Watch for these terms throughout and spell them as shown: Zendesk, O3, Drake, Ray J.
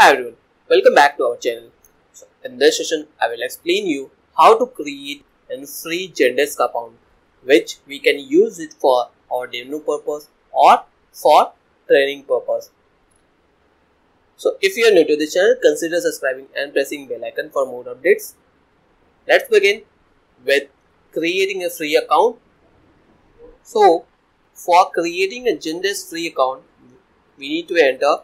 Hi everyone, welcome back to our channel. So in this session, I will explain you how to create a free Zendesk account, which we can use it for our demo purpose or for training purpose. So if you are new to this channel, consider subscribing and pressing bell icon for more updates. Let's begin with creating a free account. So for creating a Zendesk free account, we need to enter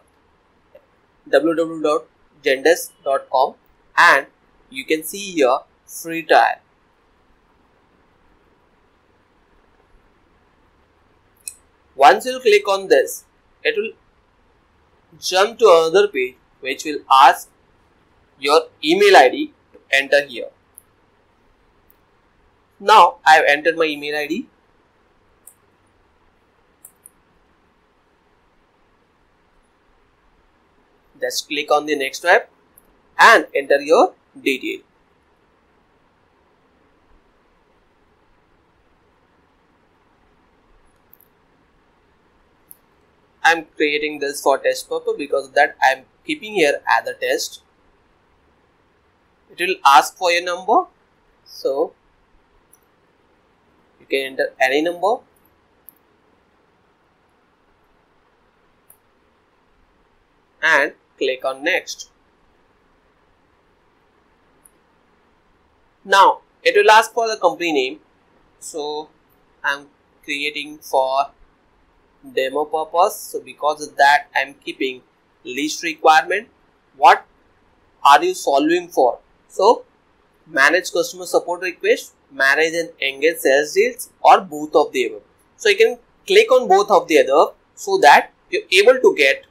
www.zendesk.com and you can see here free trial. Once you click on this, it will jump to another page which will ask your email ID to enter here. Now I have entered my email ID. Just click on the next tab and enter your detail. I am creating this for test purpose because that I am keeping here as a test. It will ask for your number, so you can enter any number. And click on next. Now it will ask for the company name. So I'm creating for demo purpose. So because of that, I'm keeping least requirement. What are you solving for? So manage customer support requests, manage and engage sales deals, or both of the above. So you can click on both of the above so that you're able to get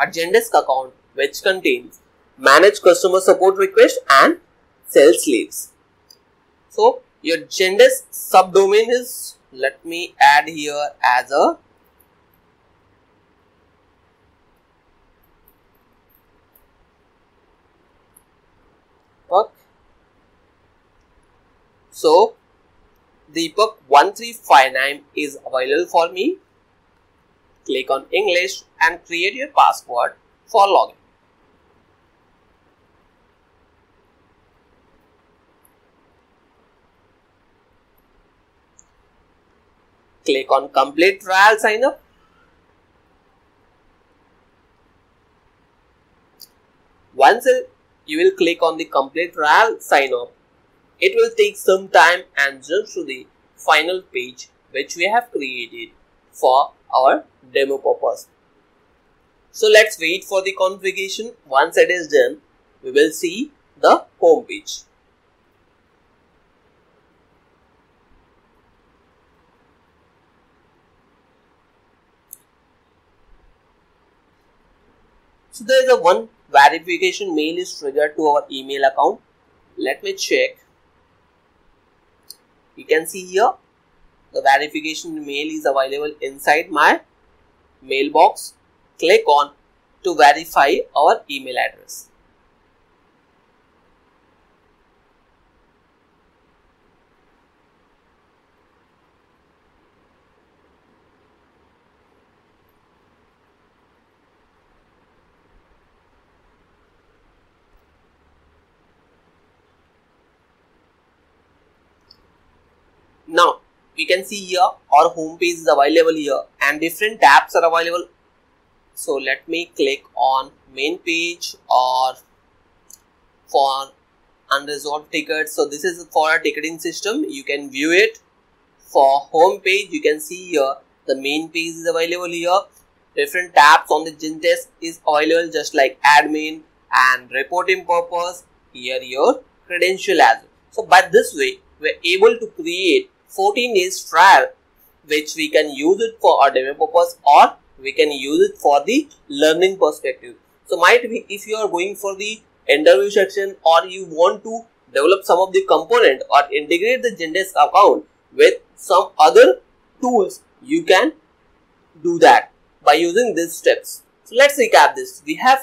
a Zendesk account which contains manage customer support request and sales leads. So your Zendesk subdomain is, let me add here as a Deepak. So Deepak 1359 is available for me. Click on English and create your password for login. Click on complete trial sign up. Once you will click on the complete trial sign up, it will take some time and jump to the final page which we have created for our demo purpose. So let's wait for the configuration. Once it is done, we will see the home page. So there is a one verification mail is triggered to our email account. Let me check. You can see here the verification mail is available inside my mailbox. Click on to verify our email address. Now we can see here our home page is available here and different tabs are available. So let me click on main page or for unresolved tickets. So this is for a ticketing system. You can view it. For home page, you can see here the main page is available here. Different tabs on the Zendesk is available, just like admin and reporting purpose. Here your credential as well. So by this way, we're able to create 14 days trial which we can use it for our demo purpose or we can use it for the learning perspective. So might be if you are going for the interview section or you want to develop some of the component or integrate the Zendesk account with some other tools, you can do that by using these steps. So let's recap this. We have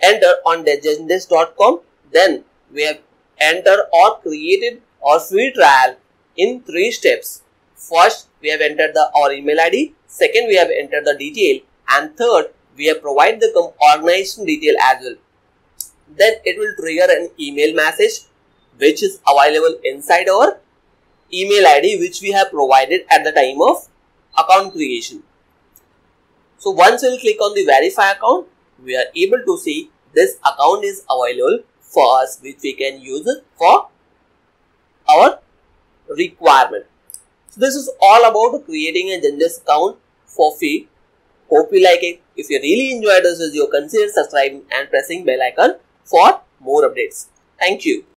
entered on the Zendesk.com, then we have entered or created our free trial in 3 steps. First, we have entered our email ID. Second, we have entered the detail. And third, we have provided the organization detail as well. Then it will trigger an email message which is available inside our email ID which we have provided at the time of account creation. So once we will click on the verify account, we are able to see this account is available for us, which we can use it for our requirement. So this is all about creating a Zendesk account for free. Hope you like it. If you really enjoyed this video, consider subscribing and pressing bell icon for more updates. Thank you.